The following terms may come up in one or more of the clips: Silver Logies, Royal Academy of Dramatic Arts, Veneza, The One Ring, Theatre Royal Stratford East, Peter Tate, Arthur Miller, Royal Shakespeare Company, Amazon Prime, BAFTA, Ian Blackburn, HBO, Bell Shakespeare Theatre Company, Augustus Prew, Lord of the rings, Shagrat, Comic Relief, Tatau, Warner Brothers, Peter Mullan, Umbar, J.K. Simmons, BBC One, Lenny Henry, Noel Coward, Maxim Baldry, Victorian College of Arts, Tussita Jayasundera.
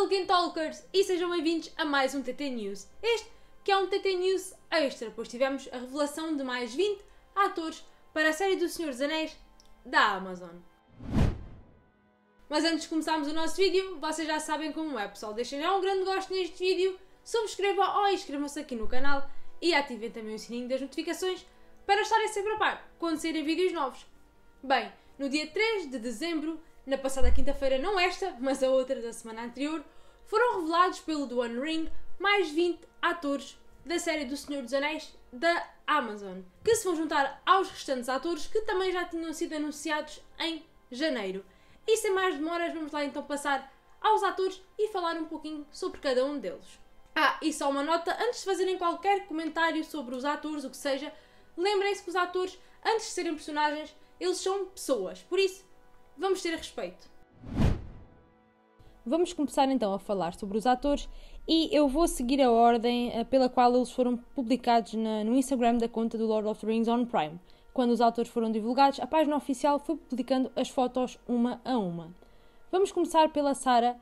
Republican Talkers e sejam bem-vindos a mais um TT News. Este que é um TT News extra, pois tivemos a revelação de mais 20 atores para a série do Senhor dos Anéis da Amazon. Mas antes de começarmos o nosso vídeo, vocês já sabem como é, pessoal. Deixem já um grande gosto neste vídeo, subscrevam ou inscrevam-se aqui no canal e ativem também o sininho das notificações para estarem sempre a par quando saírem vídeos novos. Bem, no dia 3 de dezembro, na passada quinta-feira, não esta, mas a outra da semana anterior, foram revelados pelo The One Ring mais 20 atores da série do Senhor dos Anéis da Amazon, que se vão juntar aos restantes atores que também já tinham sido anunciados em janeiro. E sem mais demoras, vamos lá então passar aos atores e falar um pouquinho sobre cada um deles. E só uma nota, antes de fazerem qualquer comentário sobre os atores, o que seja, lembrem-se que os atores, antes de serem personagens, eles são pessoas, por isso, vamos ter respeito. Vamos começar então a falar sobre os atores e eu vou seguir a ordem pela qual eles foram publicados no Instagram da conta do Lord of the Rings on Prime. Quando os atores foram divulgados, a página oficial foi publicando as fotos uma a uma. Vamos começar pela Sarah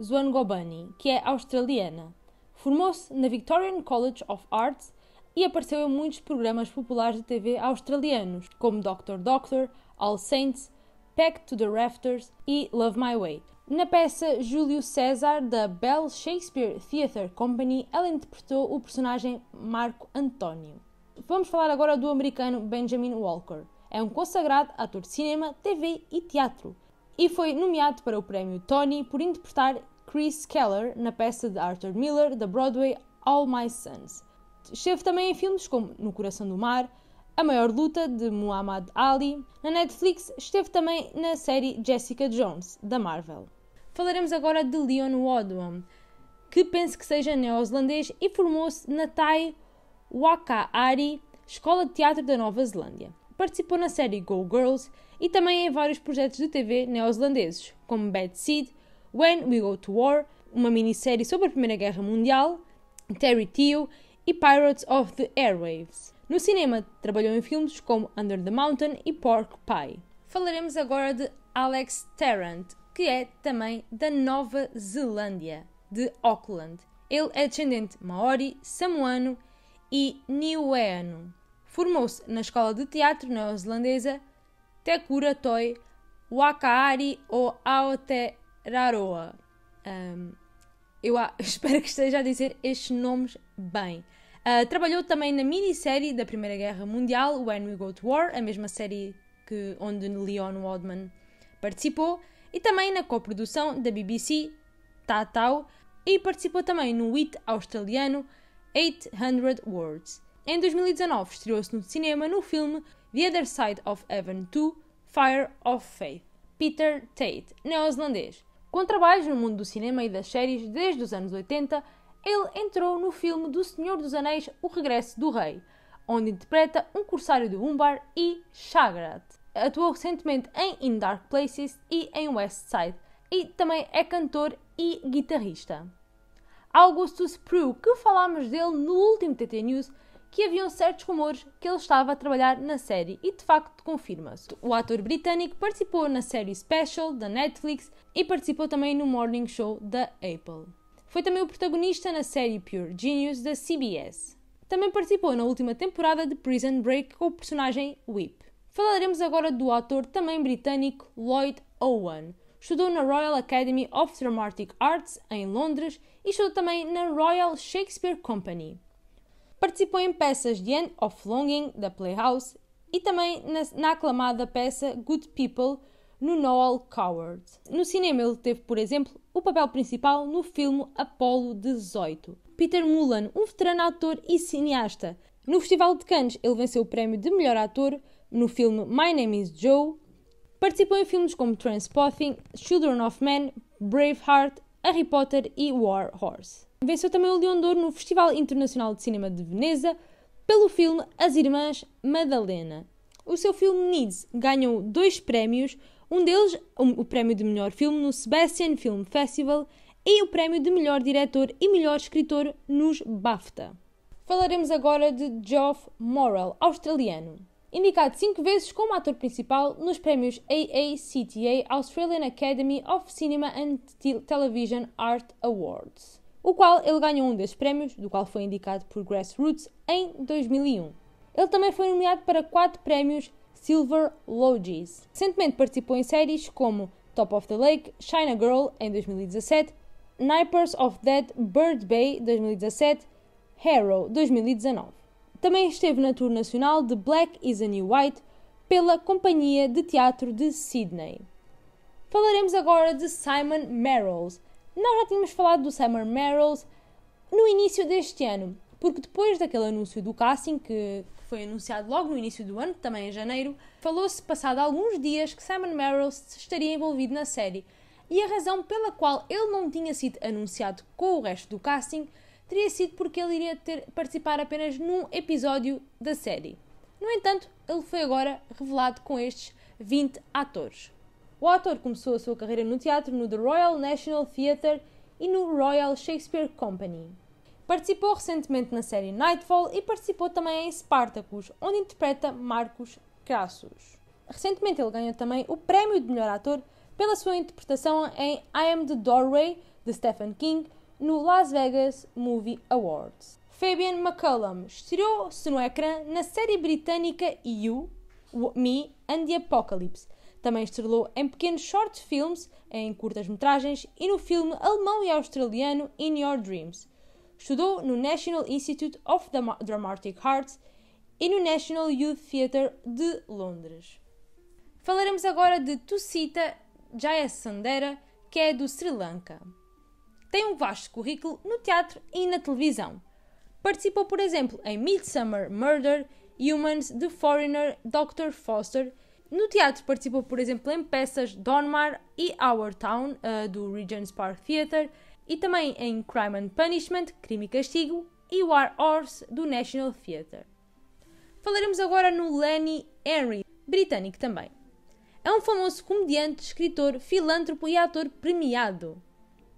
Zwangobani, que é australiana. Formou-se na Victorian College of Arts e apareceu em muitos programas populares de TV australianos, como Dr. Doctor, All Saints, Back to the Rafters e Love My Way. Na peça Júlio César, da Bell Shakespeare Theatre Company, ela interpretou o personagem Marco António. Vamos falar agora do americano Benjamin Walker. É um consagrado ator de cinema, TV e teatro e foi nomeado para o prémio Tony por interpretar Chris Keller na peça de Arthur Miller, da Broadway, All My Sons. Esteve também em filmes como No Coração do Mar, A Maior Luta, de Muhammad Ali. Na Netflix, esteve também na série Jessica Jones, da Marvel. Falaremos agora de Leon Wadham, que penso que seja neozelandês e formou-se na Toi Whakaari, Escola de Teatro da Nova Zelândia. Participou na série Go Girls e também em vários projetos de TV neozelandeses, como Bad Seed, When We Go to War, uma minissérie sobre a Primeira Guerra Mundial, Terry Teo e Pirates of the Airwaves. No cinema, trabalhou em filmes como Under the Mountain e Pork Pie. Falaremos agora de Alex Tarrant, que é também da Nova Zelândia, de Auckland. Ele é descendente maori, samoano e niueano. Formou-se na escola de teatro neozelandesa Te Kura Toi Wakaari ou Aote Raroa. Eu espero que esteja a dizer estes nomes bem. Trabalhou também na minissérie da Primeira Guerra Mundial, When We Go to War, a mesma série onde Leon Wadham participou, e também na coprodução da BBC, Tatau, e participou também no hit australiano 800 Words. Em 2019, estreou-se no cinema no filme The Other Side of Heaven 2, Fire of Faith, Peter Tate, neozelandês. Com trabalhos no mundo do cinema e das séries desde os anos 80, ele entrou no filme do Senhor dos Anéis, O Regresso do Rei, onde interpreta um corsário de Umbar e Shagrat. Atuou recentemente em In Dark Places e em West Side, e também é cantor e guitarrista. Augustus Prew, que falámos dele no último TT News, que haviam certos rumores que ele estava a trabalhar na série, e de facto confirma-se. O ator britânico participou na série Special da Netflix e participou também no Morning Show da Apple. Foi também o protagonista na série Pure Genius da CBS. Também participou na última temporada de Prison Break com o personagem Whip. Falaremos agora do ator também britânico Lloyd Owen. Estudou na Royal Academy of Dramatic Arts em Londres e estudou também na Royal Shakespeare Company. Participou em peças The End of Longing da Playhouse e também na aclamada peça Good People, no Noel Coward. No cinema ele teve, por exemplo, o papel principal no filme Apolo 18. Peter Mullan, um veterano ator e cineasta. No Festival de Cannes ele venceu o prémio de melhor ator no filme My Name is Joe. Participou em filmes como Trainspotting, Children of Men, Braveheart, Harry Potter e War Horse. Venceu também o Leão de Ouro no Festival Internacional de Cinema de Veneza pelo filme As Irmãs Madalena. O seu filme Needs ganhou 2 prémios, um deles, o prémio de melhor filme no Sebastian Film Festival e o prémio de melhor diretor e melhor escritor nos BAFTA. Falaremos agora de Geoff Morrell, australiano. indicado 5 vezes como ator principal nos prémios AACTA, Australian Academy of Cinema and Television Art Awards, o qual ele ganhou um desses prémios, do qual foi indicado por Grassroots em 2001. Ele também foi nomeado para 4 prémios Silver Logies. Recentemente participou em séries como Top of the Lake, China Girl em 2017, Snipers of Dead Bird Bay 2017, Harrow 2019. Também esteve na tour nacional de Black is the New White pela Companhia de Teatro de Sydney. Falaremos agora de Simon Merrells. Nós já tínhamos falado do Simon Merrells no início deste ano, porque depois daquele anúncio do casting, que foi anunciado logo no início do ano, também em janeiro, falou-se passado alguns dias que Simon Merrells estaria envolvido na série, e a razão pela qual ele não tinha sido anunciado com o resto do casting teria sido porque ele iria participar apenas num episódio da série. No entanto, ele foi agora revelado com estes 20 atores. O ator começou a sua carreira no teatro no The Royal National Theatre e no Royal Shakespeare Company. Participou recentemente na série Nightfall e participou também em Spartacus, onde interpreta Marcos Crassus. Recentemente ele ganhou também o prémio de melhor ator pela sua interpretação em I Am the Doorway, de Stephen King, no Las Vegas Movie Awards. Fabian McCollum estreou-se no ecrã na série britânica You, Me and the Apocalypse. Também estrelou em pequenos short films, em curtas-metragens e no filme alemão e australiano In Your Dreams. Estudou no National Institute of Dramatic Arts e no National Youth Theatre de Londres. Falaremos agora de Tussita Jayasundera, que é do Sri Lanka. Tem um vasto currículo no teatro e na televisão. Participou, por exemplo, em Midsummer Murder, Humans, The Foreigner, Dr. Foster. No teatro participou, por exemplo, em peças Donmar e Our Town, do Regent's Park Theatre, e também em Crime and Punishment, Crime e Castigo, e War Horse, do National Theatre. Falaremos agora no Lenny Henry, britânico também. É um famoso comediante, escritor, filântropo e ator premiado.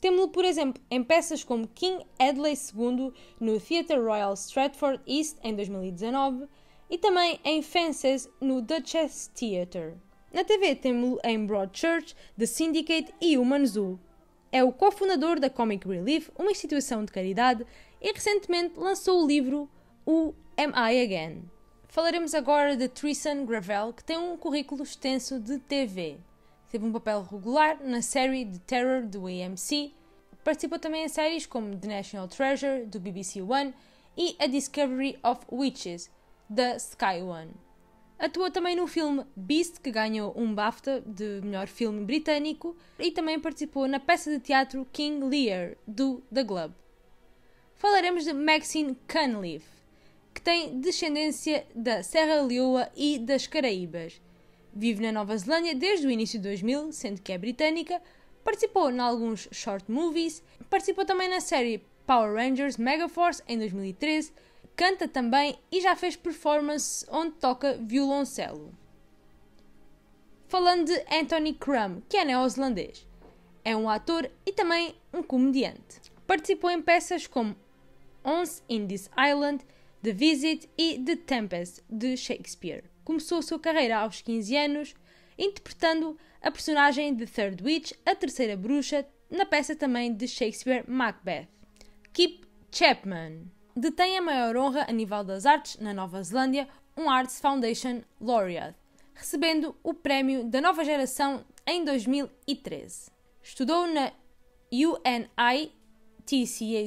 Temos-lo, por exemplo, em peças como King Edley II, no Theatre Royal Stratford East, em 2019, e também em Fences, no Duchess Theatre. Na TV temos-lo em Broadchurch, The Syndicate e Human Zoo. É o cofundador da Comic Relief, uma instituição de caridade, e recentemente lançou o livro O Am I Again? Falaremos agora de Tristan Gravel, que tem um currículo extenso de TV. Teve um papel regular na série The Terror do AMC, participou também em séries como The National Treasure, do BBC One, e A Discovery of Witches, da Sky One. Atuou também no filme Beast, que ganhou um BAFTA de melhor filme britânico, e também participou na peça de teatro King Lear, do The Globe. Falaremos de Maxine Cunliffe, que tem descendência da Serra Leoa e das Caraíbas. Vive na Nova Zelândia desde o início de 2000, sendo que é britânica, participou em alguns short movies, participou também na série Power Rangers Megaforce em 2013, canta também e já fez performance onde toca violoncelo. Falando de Anthony Crum, que é neozelandês. É um ator e também um comediante. Participou em peças como Once in This Island, The Visit e The Tempest, de Shakespeare. Começou a sua carreira aos 15 anos, interpretando a personagem de Third Witch, a terceira bruxa, na peça também de Shakespeare Macbeth. Kip Chapman detém a maior honra a nível das artes na Nova Zelândia, um Arts Foundation Laureate, recebendo o prémio da nova geração em 2013. Estudou na UNITCA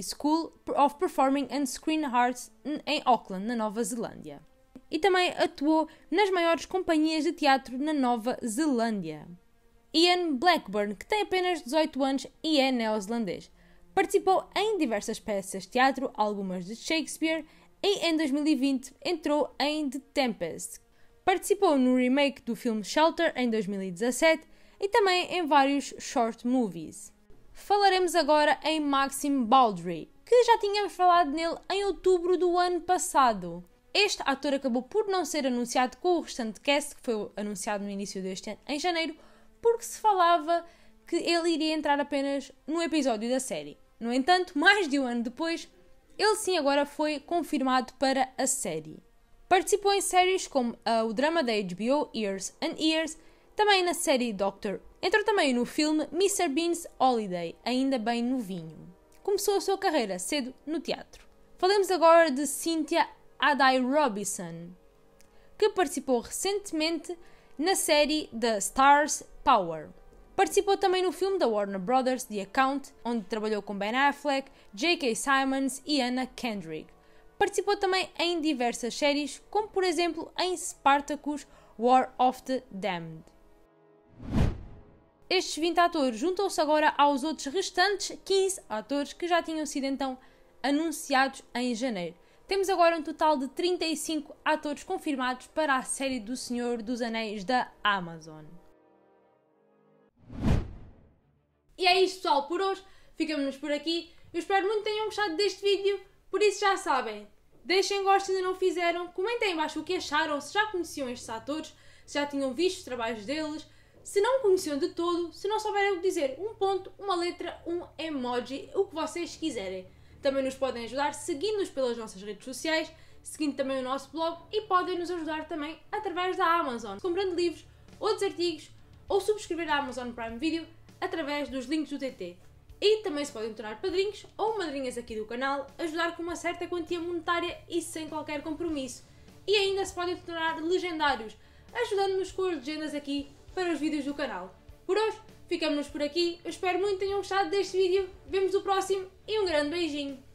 School of Performing and Screen Arts em Auckland, na Nova Zelândia. E também atuou nas maiores companhias de teatro na Nova Zelândia. Ian Blackburn, que tem apenas 18 anos e é neozelandês. Participou em diversas peças de teatro, algumas de Shakespeare, e em 2020 entrou em The Tempest. Participou no remake do filme Shelter em 2017 e também em vários short movies. Falaremos agora em Maxim Baldry, que já tínhamos falado nele em outubro do ano passado. Este ator acabou por não ser anunciado com o restante cast, que foi anunciado no início deste ano, em janeiro, porque se falava que ele iria entrar apenas no episódio da série. No entanto, mais de um ano depois, ele sim agora foi confirmado para a série. Participou em séries como o drama da HBO Years and Years, também na série Doctor. Entrou também no filme Mr. Bean's Holiday, ainda bem novinho. Começou a sua carreira cedo no teatro. Falamos agora de Cynthia Adai Robinson, que participou recentemente na série The Stars Power. Participou também no filme da Warner Brothers, The Account, onde trabalhou com Ben Affleck, J.K. Simmons e Anna Kendrick. Participou também em diversas séries, como por exemplo em Spartacus War of the Damned. Estes 20 atores juntam-se agora aos outros restantes 15 atores que já tinham sido então anunciados em janeiro. Temos agora um total de 35 atores confirmados para a série do Senhor dos Anéis da Amazon. E é isto, pessoal, por hoje. Ficamos por aqui. Eu espero muito que tenham gostado deste vídeo. Por isso já sabem, deixem gosto se ainda não fizeram, comentem em baixo o que acharam, se já conheciam estes atores, se já tinham visto os trabalhos deles, se não conheciam de todo, se não souberam o que dizer, um ponto, uma letra, um emoji, o que vocês quiserem. Também nos podem ajudar seguindo-nos pelas nossas redes sociais, seguindo também o nosso blog e podem nos ajudar também através da Amazon, comprando livros, outros artigos ou subscrever a Amazon Prime Video através dos links do TT. E também se podem tornar padrinhos ou madrinhas aqui do canal, ajudar com uma certa quantia monetária e sem qualquer compromisso. E ainda se podem tornar legendários, ajudando-nos com as legendas aqui para os vídeos do canal. Por hoje, ficamos por aqui. Eu espero muito que tenham gostado deste vídeo. Vemos o próximo e um grande beijinho!